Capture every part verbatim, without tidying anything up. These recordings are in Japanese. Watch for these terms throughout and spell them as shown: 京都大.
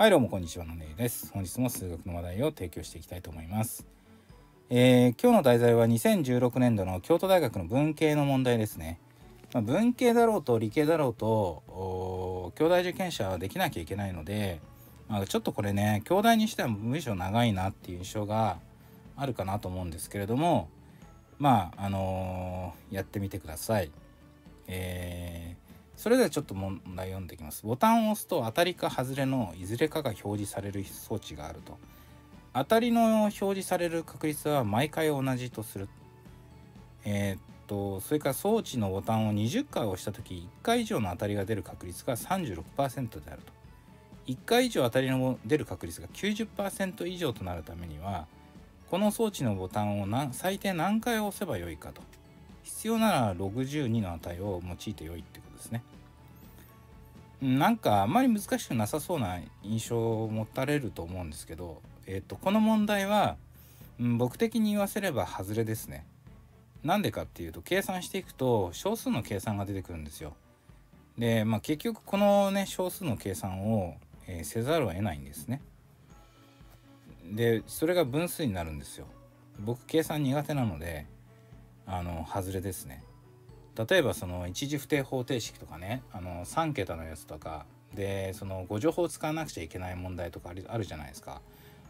はいどうもこんにちは、のねです。本日も数学の話題を提供していきたいと思います。えー、今日の題材はにせんじゅうろくねんどの京都大学の文系の問題ですね。まあ、文系だろうと理系だろうと京大受験者はできなきゃいけないので、まあ、ちょっとこれね、京大にしては文章長いなっていう印象があるかなと思うんですけれども、まああのー、やってみてください。えーそれではちょっと問題読んでいきます。ボタンを押すと当たりか外れのいずれかが表示される装置があると。当たりの表示される確率は毎回同じとする。えー、っとそれから装置のボタンをにじゅっかい押した時、いっかい以上の当たりが出る確率が さんじゅうろくパーセント であると。いっかい以上当たりの出る確率が きゅうじゅっパーセント 以上となるためには、この装置のボタンを何最低何回押せばよいかと。必要ならろくじゅうにの値を用いてよいってことですね。なんかあんまり難しくなさそうな印象を持たれると思うんですけど、えー、とこの問題は、うん、僕的に言わせれば外れですね。なんでかっていうと、計算していくと小数の計算が出てくるんですよ。で、まあ、結局このね小数の計算を、えー、せざるを得ないんですね。でそれが分数になるんですよ。僕計算苦手なのであの外れですね。例えばその一次不定方程式とかね、あのさん桁のやつとかでその誤助法を使わなくちゃいけない問題とかあるじゃないですか。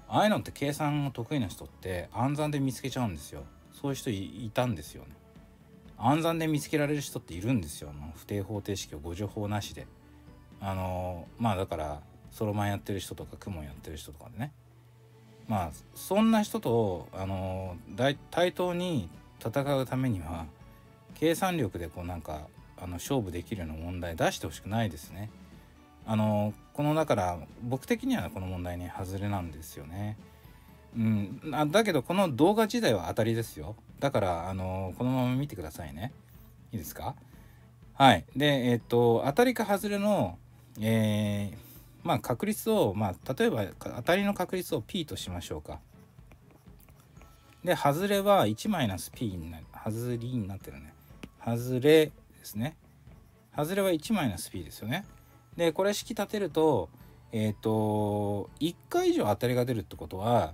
ああいうのって計算の得意な人って暗算で見つけちゃうんですよ。そういう人 い, いたんですよね。暗算で見つけられる人っているんですよ。不定方程式を誤助法なしで、あのまあだからソロマンやってる人とかクモンやってる人とかでね、まあそんな人とあの対等に戦うためには計算力でこうなんかあの勝負できるような問題出してほしくないですね。あのこのだから僕的にはこの問題ね外れなんですよね。うん、あだけどこの動画自体は当たりですよ。だからあのこのまま見てくださいね。いいですか？はい。でえっと当たりか外れの、えー、まあ確率を、まあ例えば当たりの確率を P としましょうか。で外れは いちマイナスピー になる。外れになってるね。外れですね。外れは いちマイナスピー ですよね。でこれ式立てるとえっ、ー、といっかい以上当たりが出るってことは、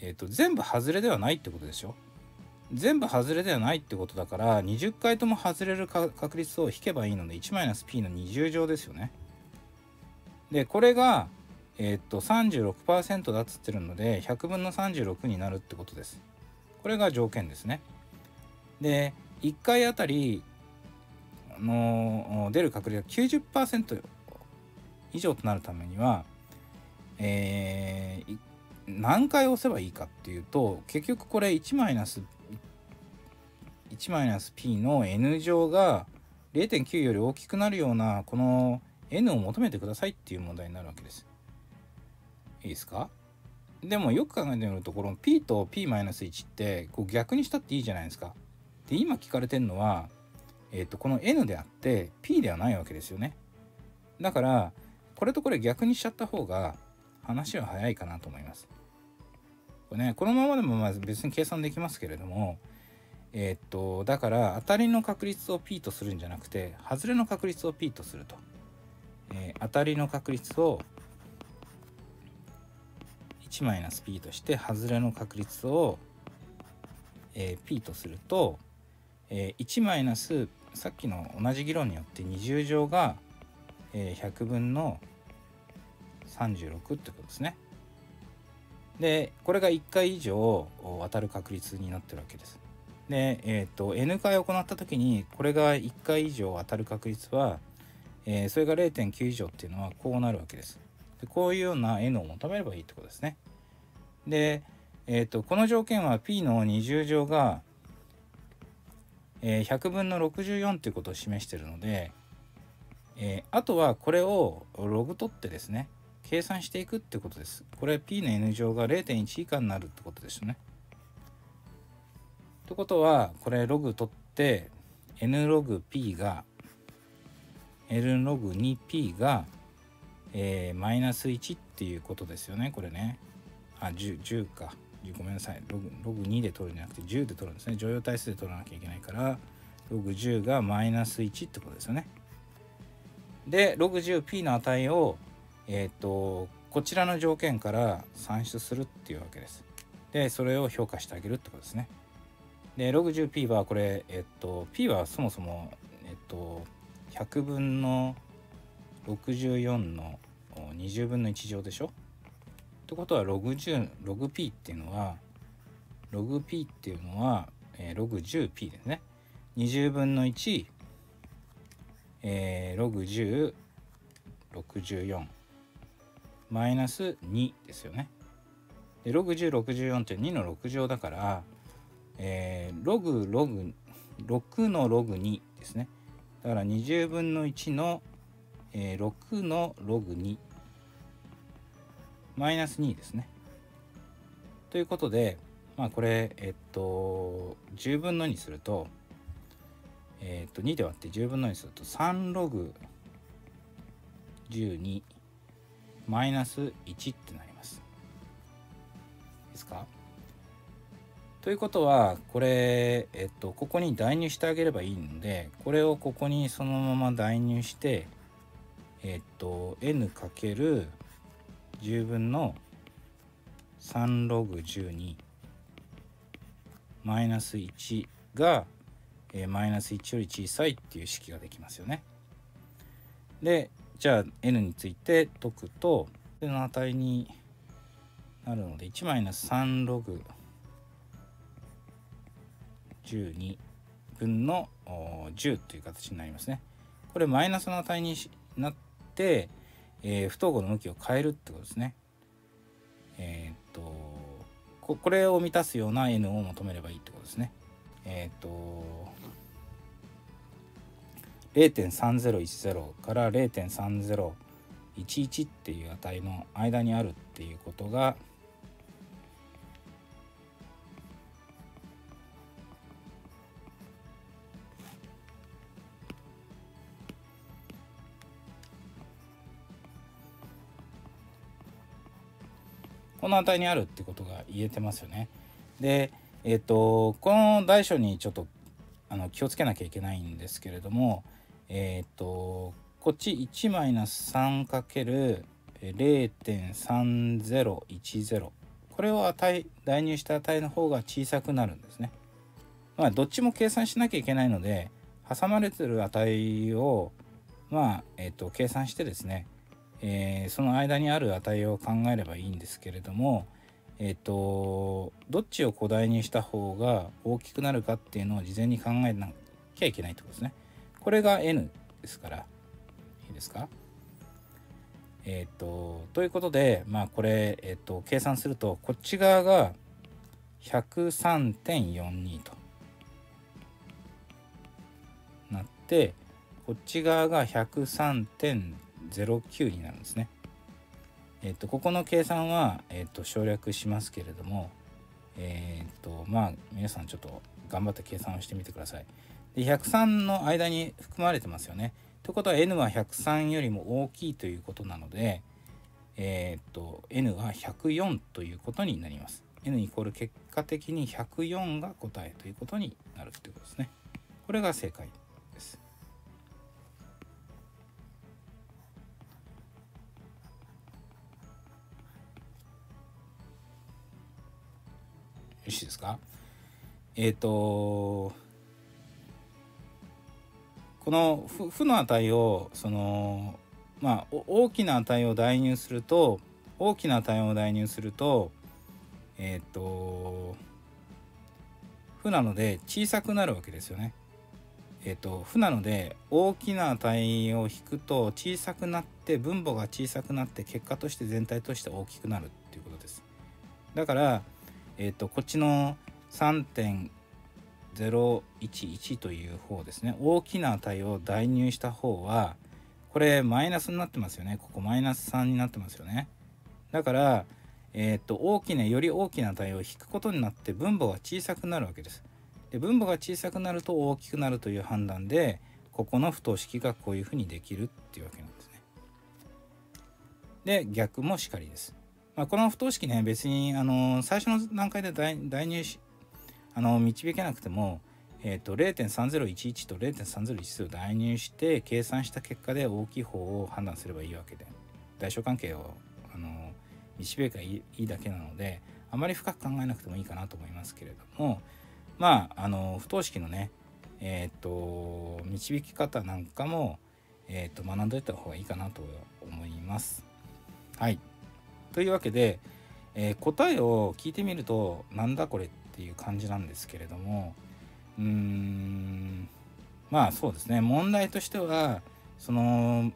えー、と全部外れではないってことでしょ。全部外れではないってことだから、にじゅっかいとも外れる確率を引けばいいので いちマイナスピー のにじゅう乗ですよね。でこれがえっと さんじゅうろくパーセント だっつってるのでひゃくぶんのさんじゅうろくになるってことです。これが条件ですね。でいっかいあたりの出る確率が きゅうじゅっパーセント 以上となるためには、えー、何回押せばいいかっていうと、結局これ いちマイナスピー の N 乗が れいてんきゅう より大きくなるようなこの N を求めてくださいっていう問題になるわけです。いいですか？でもよく考えてみると、この P と ピーマイナスいち ってこう逆にしたっていいじゃないですか。で今聞かれてるのは、えー、とこの N であって P ではないわけですよね。だからこれとこれ逆にしちゃった方が話は早いかなと思います。これね、このままでもまず別に計算できますけれども、えっ、ー、とだから当たりの確率を P とするんじゃなくて外れの確率を P とすると、えー、当たりの確率をいちマイナスピー として外れの確率を、えー、P とすると、えー、いちマイナスさっきの同じ議論によってにじゅう乗が、えー、ひゃくぶんのさんじゅうろくってことですね。でこれがいっかい以上当たる確率になってるわけです。で、えー、と N 回行った時にこれがいっかい以上当たる確率は、えー、それが れいてんきゅう 以上っていうのはこうなるわけです。でこういうような N を求めればいいってことですね。で、えー、とこの条件は P のにじゅう乗が、えー、ひゃくぶんのろくじゅうよんということを示しているので、えー、あとはこれをログ取ってですね計算していくってことです。これ P の N 乗が れいてんいち 以下になるってことですよね。ってことはこれログ取って N ログ P が L ログ にピー がえー、マイナスいちっていうことですよね。これね、あ 10, 10かごめんなさいログ、ログにで取るんじゃなくてじゅうで取るんですね。乗用対数で取らなきゃいけないからログじゅうがマイナスいちってことですよね。でログ じゅうピー の値を、えー、とこちらの条件から算出するっていうわけです。で、それを評価してあげるってことですね。で、ログじゅうピー はこれ、えっと、P はそもそも、えっと、ひゃくぶんのろくじゅうよんのにじゅうぶんのいち乗でしょってことは、ログじゅう、ログピー っていうのは、ログピー っていうのは、えー、ログじゅうピー ですね。にじゅうぶんのいち、えー、ログじゅう、ろくじゅうよん、マイナスにですよね。で、ログじゅう、ろくじゅうよんってにのろく乗だから、えー、ログ、ログ、ろくのログにですね。だからにじゅうぶんのいちの、えー、ろくのログに。マイナスにですね。ということで、まあこれ、えっと、じゅうぶんのにすると、えっと、にで割ってじゅうぶんのにすると、さんログじゅうにマイナスいちってなります。ですか？ということは、これ、えっと、ここに代入してあげればいいので、これをここにそのまま代入して、えっと、n かけるじゅうぶんのさんログじゅうにマイナスいちが、えー、マイナスいちより小さいっていう式ができますよね。で、じゃあ n について解くと、その値になるので、いちマイナスさんログじゅうにぶんのじゅうという形になりますね。これマイナスの値になって、えー、不等号の向きを変えるってことですね。えー、っと こ, これを満たすような n を求めればいいってことですね。えー、っと れいてんさんぜろいちぜろ から れいてんさんぜろいちいち っていう値の間にあるっていうことが、この値にあるってことが言えてますよね。で、えっと、この代償にちょっとあの気をつけなきゃいけないんですけれども、えっと、こっち いちマイナスさんかけるれいてんさんぜろいちぜろ これを値代入した値の方が小さくなるんですね。まあどっちも計算しなきゃいけないので、挟まれてる値をまあ、えっと、計算してですね、えー、その間にある値を考えればいいんですけれども、えっと、どっちを小題にした方が大きくなるかっていうのを事前に考えなきゃいけないってことですね。これが n ですから、いいですか？えっと、ということで、まあこれ、えっと、計算すると、こっち側が ひゃくさんてんよんに となって、こっち側が ひゃくさんてんぜろきゅう になるんですね。えっとここの計算は、えっと省略しますけれども、えっとまあ皆さんちょっと頑張って計算をしてみてください。で、ひゃくさんの間に含まれてますよね。ということは n はひゃくさんよりも大きいということなので、えっと n はひゃくよんということになります。n イコール結果的にひゃくよんが答えということになるということですね。これが正解です。よしですか？えっと、この負の値を、その、まあ、大きな値を代入すると、大きな値を代入すると、えっと、負なので小さくなるわけですよね。えっと、負なので大きな値を引くと小さくなって、分母が小さくなって、結果として全体として大きくなるっていうことです。だから、えっとこっちの さんてんぜろいちいち という方ですね、大きな値を代入した方はこれマイナスになってますよね。ここマイナスさんになってますよね。だから、えっと大きなより大きな値を引くことになって分母が小さくなるわけです。で、分母が小さくなると大きくなるという判断で、ここの不等式がこういうふうにできるっていうわけなんですね。で、逆もしかりです。まあこの不等式ね、別にあの最初の段階で代入しあの導けなくても、えっと れいてんさんぜろいちいち と れいてんさんぜろいちぜろ を代入して計算した結果で大きい方を判断すればいいわけで、代償関係をあの導けばいいだけなので、あまり深く考えなくてもいいかなと思いますけれども、まああの不等式のねえっと導き方なんかも、えっと学んでおいた方がいいかなと思います。はい、というわけで、えー、答えを聞いてみるとなんだこれっていう感じなんですけれども、うーんまあそうですね、問題としてはその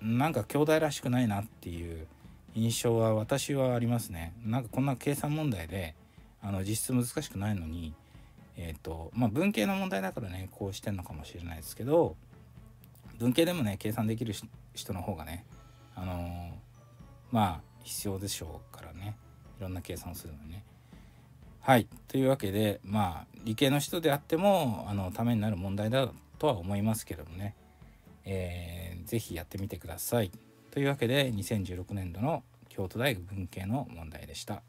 なんか兄弟らしくないなっていう印象は私はありますね。なんかこんな計算問題であの実質難しくないのに、えーとまあ、文系の問題だからねこうしてんのかもしれないですけど、文系でもね計算できる人の方がねあのー、まあ必要でしょうからね、いろんな計算をするのにね。はいというわけで、まあ理系の人であってもあのためになる問題だとは思いますけどもね、えー、ぜひやってみてください。というわけでにせんじゅうろくねんどの京都大学文系の問題でした。